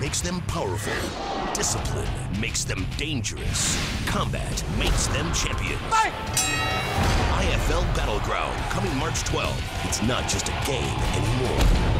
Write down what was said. makes them powerful. Discipline makes them dangerous. Combat makes them champions. Fight! IFL Battleground, coming March 12. It's not just a game anymore.